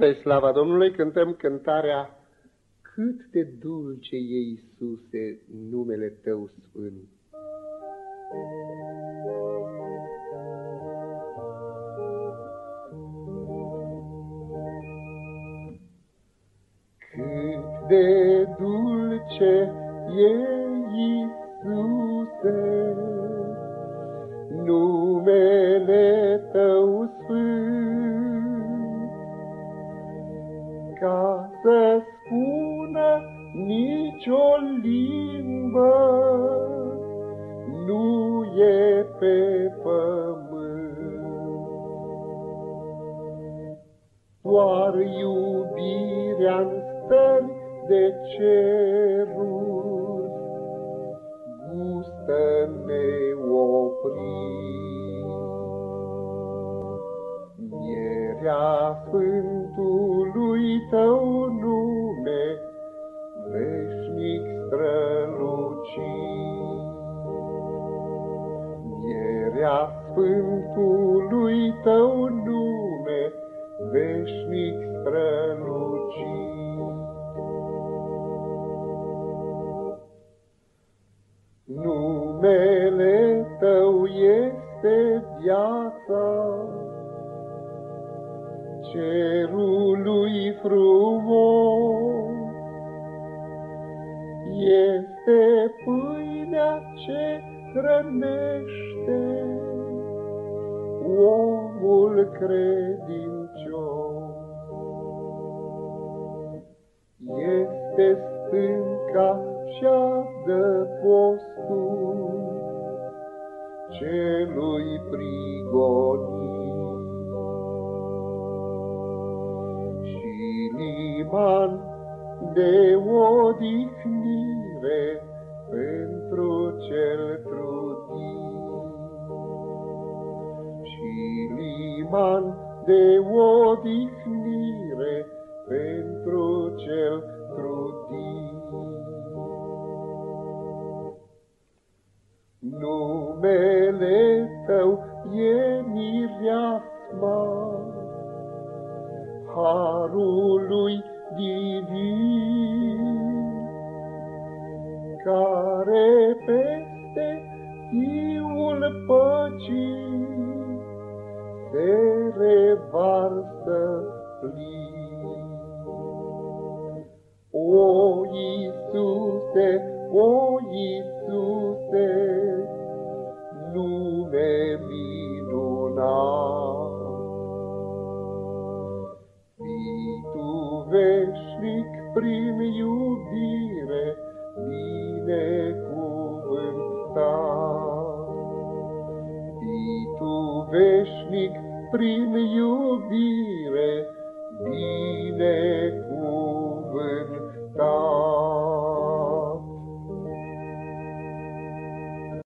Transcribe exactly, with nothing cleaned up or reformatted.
Spre slava Domnului cântăm cântarea Cât de dulce e, Iisuse, numele Tău sfânt. Cât de dulce e, Iisuse, numele Tău sfânt, ca să spună nicio limbă, nu e pe pământ. Doar iubirea-n stări de ceruri gustă neoprit. Mierea sfântului Tău nume veșnic strălucit. Mierea sfântului Tău nume veșnic strălucit. Numele Tău este viața cerului frumos, este pâinea ce hrănește omul credincios, este stânca și-a adăpostul celui prigonit și liman de odihnire pentru cel trudit, și liman de odihnire pentru cel trudit. Numele Tău e mireasma harului divin, care peste fiul păcii se revarsă plin. O Iisuse, o Iisuse, nume minunat, fii Tu veșnic prin iubire binecuvântat, fii Tu veșnic prin iubire binecuvântat.